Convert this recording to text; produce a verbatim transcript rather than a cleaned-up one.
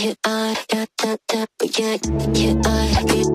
yeah, I, yeah, that, that, yeah, yeah, I, yeah.